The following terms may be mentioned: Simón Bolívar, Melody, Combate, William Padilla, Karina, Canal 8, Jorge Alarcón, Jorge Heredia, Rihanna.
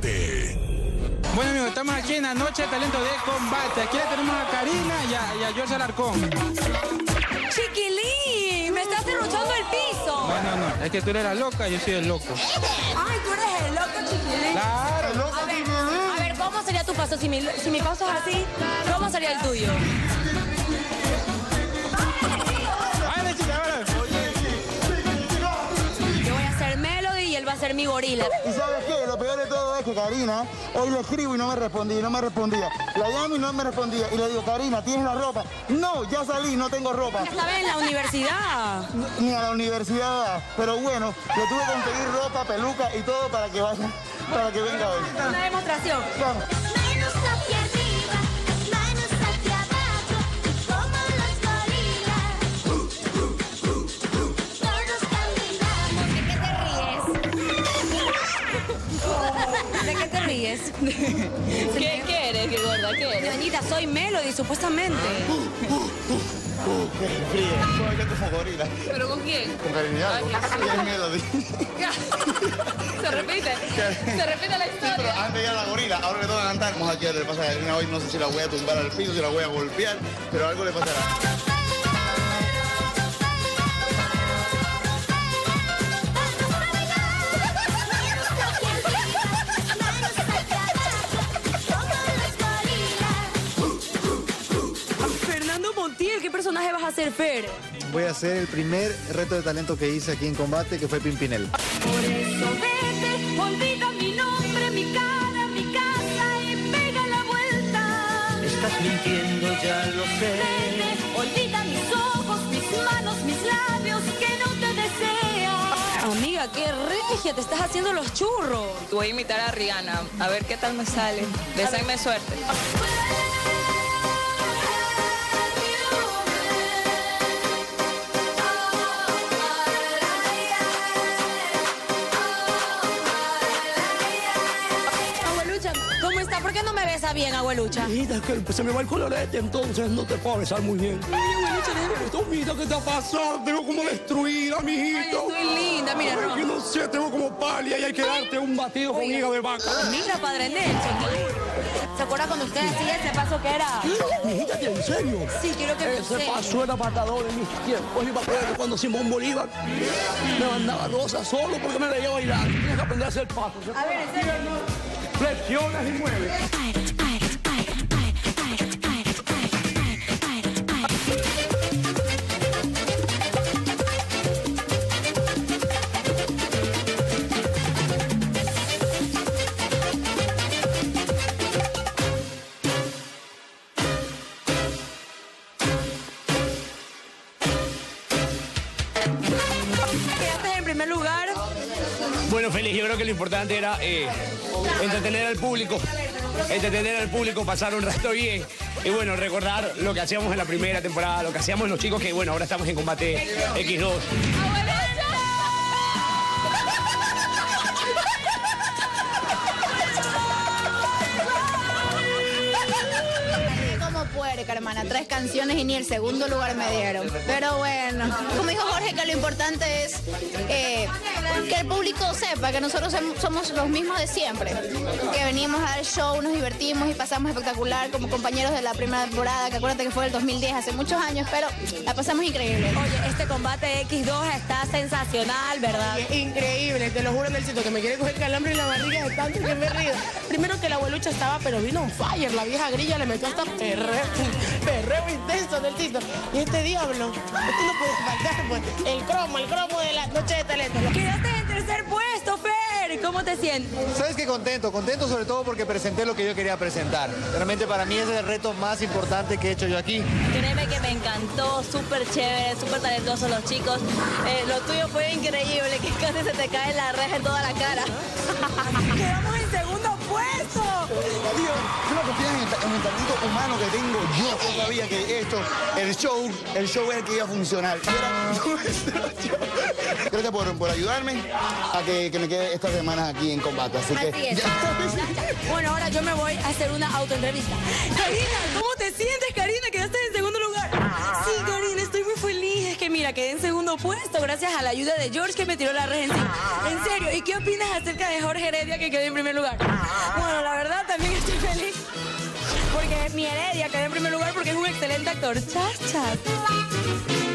Combate. Bueno, amigos, estamos aquí en la noche de talento de Combate. Aquí la tenemos a Karina y a Jorge Alarcón. ¡Chiquilín! ¡Me estás derruchando el piso! No, no, no. Es que tú eres la loca y yo soy el loco. ¡Ay, tú eres el loco, Chiquilín! ¡Claro, el loco, Chiquilín! A ver, ¿cómo sería tu paso? Si mi paso es así, ¿cómo sería el tuyo? Va a ser mi gorila. ¿Y sabes qué? Lo peor de todo es que Karina, hoy le escribo y no me respondía. La llamo y no me respondía. Y le digo, Karina, ¿tienes la ropa? No, ya salí, no tengo ropa. Ya estaba en la universidad. Ni a la universidad. Pero bueno, le tuve que conseguir ropa, peluca y todo para que vaya, para que venga hoy. Una demostración. Vamos. Manos hacia arriba, manos hacia abajo, como los gorilas. Todos caminamos. ¿De qué te ríes? ¿De qué te ríes? ¿Qué quieres, qué gorda? ¿Qué eres? Doñita, soy Melody, supuestamente. ¡Qué frío! ¿Qué es tu favorita? ¿Pero con quién? Con Karina. ¿Quién es Melody? Se repite la historia. Sí, pero antes ya la gorila, ahora le toca cantar. Vamos aquí a ver, le pasa a Karina hoy, no sé si la voy a tumbar al piso, si la voy a golpear, pero algo le pasará. ¿Qué vas a hacer, Fer? Voy a hacer el primer reto de talento que hice aquí en Combate, que fue Pimpinel. Por eso vete, olvida mi nombre, mi cara, mi casa y pega la vuelta. Estás mintiendo, ya lo sé. Vete, olvida mis ojos, mis manos, mis labios, que no te desean. Amiga, qué regia, te estás haciendo los churros. Voy a imitar a Rihanna, a ver qué tal me sale. Deséame suerte. ¿Por qué no me besa bien, abuelucha? Mira, que se me va el colorete, entonces no te puedo besar muy bien. Ay, abuelucha, déjame. Mira, ¿qué te ha pasado? Tengo como destruida, mijito. Ay, estoy linda, mira. Ay, que no sé, tengo como pálida y hay que darte un batido con hígado de vaca. Mira, padre Nelson. ¿Se acuerda cuando usted decía ese paso que era? Mijita, ¿en serio? Sí, quiero que me enseñe. Ese paso era matador en mis tiempos. Y me acuerdo cuando Simón Bolívar me mandaba rosas solo porque me veía bailar. Tienes que aprender a hacer pasos. A ver, en serio. Flexionas y mueves. Quedaste en primer lugar. Bueno, Félix, yo creo que lo importante era entretener al público, pasar un rato bien y bueno, recordar lo que hacíamos en la primera temporada, lo que hacíamos los chicos que bueno, ahora estamos en Combate X2. Hermana, 3 canciones y ni el segundo lugar me dieron, pero bueno, como dijo Jorge, que lo importante es que el público sepa que nosotros somos los mismos de siempre, que venimos al show, nos divertimos y pasamos espectacular como compañeros de la primera temporada, que acuérdate que fue el 2010, hace muchos años, pero la pasamos increíble. Oye, este Combate X2 está sensacional, ¿verdad? Oye, increíble, te lo juro, Nelcito, que me quiere coger calambre en la barriga de tanto que me río. Primero que la abuelucha estaba, pero vino un fire, la vieja grilla le metió hasta perreo intenso del Tito. Y este diablo, este no puede faltar, pues. El cromo de la noche de talento. Quedaste en 3er puesto, Fer. ¿Cómo te sientes? Sabes que contento sobre todo porque presenté lo que yo quería presentar. Realmente para mí ese es el reto más importante que he hecho yo aquí. Créeme que me encantó, súper chévere, súper talentosos los chicos. Lo tuyo fue increíble, que casi se te cae la reja en toda la cara. Quedamos en 2º puesto. Dios, no confías en el talento humano que tengo yo todavía, que esto, el show es el que iba a funcionar. Gracias por ayudarme a que me quede estas semanas aquí en Combate. Así es. Bueno, ahora yo me voy a hacer una autoentrevista. Karina, ¿cómo te sientes, Karina? Quedaste en 2º lugar. Sí, Karina, estoy muy feliz. Es que mira, mira, quedé en segundo puesto gracias a la ayuda de Jorge, que me tiró la red encima. En serio, ¿y qué opinas acerca de Jorge Heredia, que quedó en primer lugar? Bueno, la verdad también estoy feliz porque mi Heredia quedó en primer lugar porque es un excelente actor. Chas, chas.